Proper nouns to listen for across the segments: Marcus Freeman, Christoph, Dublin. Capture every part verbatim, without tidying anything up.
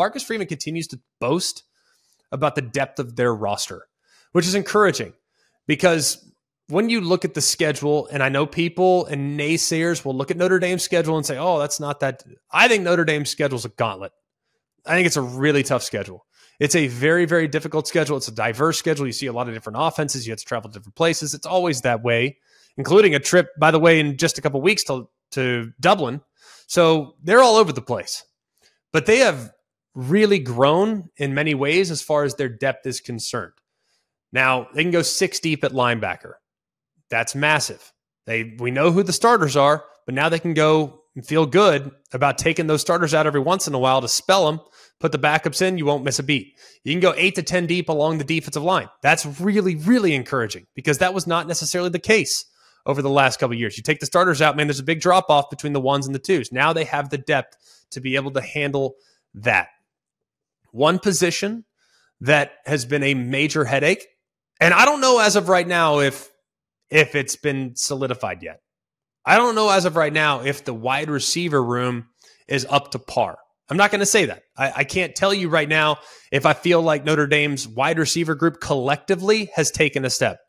Marcus Freeman continues to boast about the depth of their roster, which is encouraging because when you look at the schedule, and I know people and naysayers will look at Notre Dame's schedule and say, oh, that's not that. I think Notre Dame's schedule is a gauntlet. I think it's a really tough schedule. It's a very, very difficult schedule. It's a diverse schedule. You see a lot of different offenses. You have to travel to different places. It's always that way, including a trip, by the way, in just a couple of weeks to, to Dublin. So they're all over the place. But they have really grown in many ways as far as their depth is concerned. Now, they can go six deep at linebacker. That's massive. They we know who the starters are, but now they can go and feel good about taking those starters out every once in a while to spell them, put the backups in, you won't miss a beat. You can go eight to ten deep along the defensive line. That's really, really encouraging because that was not necessarily the case over the last couple of years. You take the starters out, man, there's a big drop-off between the ones and the twos. Now they have the depth to be able to handle that. One position that has been a major headache, and I don't know as of right now if if it's been solidified yet. I don't know as of right now if the wide receiver room is up to par. I'm not going to say that. I, I can't tell you right now if I feel like Notre Dame's wide receiver group collectively has taken a step.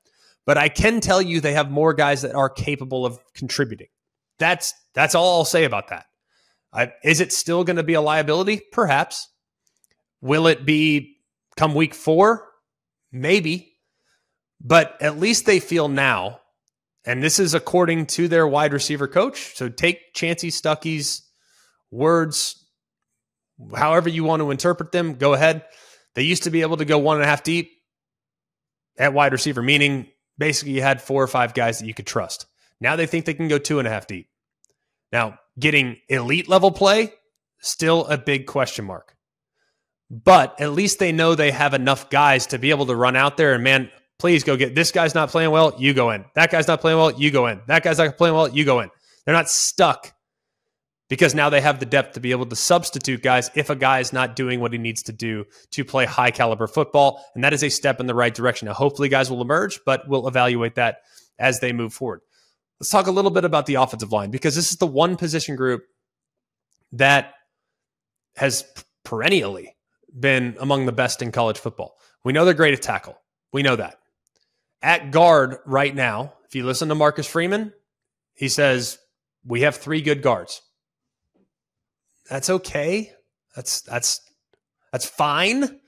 But I can tell you they have more guys that are capable of contributing. That's that's all I'll say about that. I, is it still going to be a liability? Perhaps. Will it be come week four? Maybe. But at least they feel now, and this is according to their wide receiver coach, so take Chancey Stuckey's words, however you want to interpret them, go ahead. They used to be able to go one and a half deep at wide receiver, meaning basically you had four or five guys that you could trust. Now they think they can go two and a half deep. Now, getting elite level play, still a big question mark. But at least they know they have enough guys to be able to run out there and, man, please go get this guy's not playing well, you go in. That guy's not playing well, you go in. That guy's not playing well, you go in. They're not stuck because now they have the depth to be able to substitute guys if a guy is not doing what he needs to do to play high caliber football. And that is a step in the right direction. Now, hopefully guys will emerge, but we'll evaluate that as they move forward. Let's talk a little bit about the offensive line because this is the one position group that has perennially been among the best in college football. We know they're great at tackle. We know that. At guard right now, if you listen to Marcus Freeman, he says, we have three good guards. That's okay. That's that's that's fine.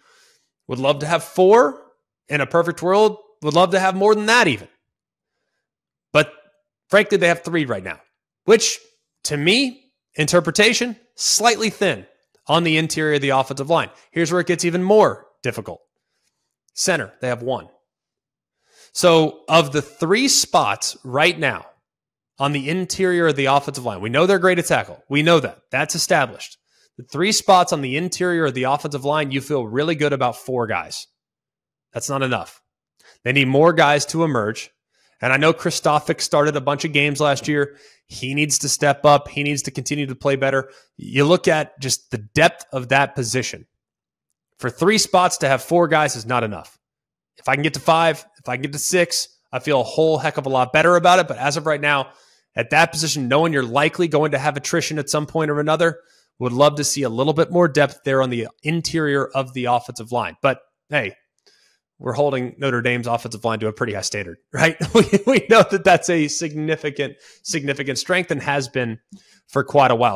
Would love to have four. In a perfect world, would love to have more than that even. But frankly, they have three right now, which to me, interpretation, slightly thin on the interior of the offensive line. Here's where it gets even more difficult. Center, they have one. So of the three spots right now on the interior of the offensive line, we know they're great at tackle. We know that. That's established. The three spots on the interior of the offensive line, you feel really good about four guys. That's not enough. They need more guys to emerge. And I know Christoph started a bunch of games last year. He needs to step up. He needs to continue to play better. You look at just the depth of that position. For three spots to have four guys is not enough. If I can get to five, if I can get to six, I feel a whole heck of a lot better about it. But as of right now, at that position, knowing you're likely going to have attrition at some point or another, would love to see a little bit more depth there on the interior of the offensive line. But hey, we're holding Notre Dame's offensive line to a pretty high standard, right? We know that that's a significant, significant strength and has been for quite a while.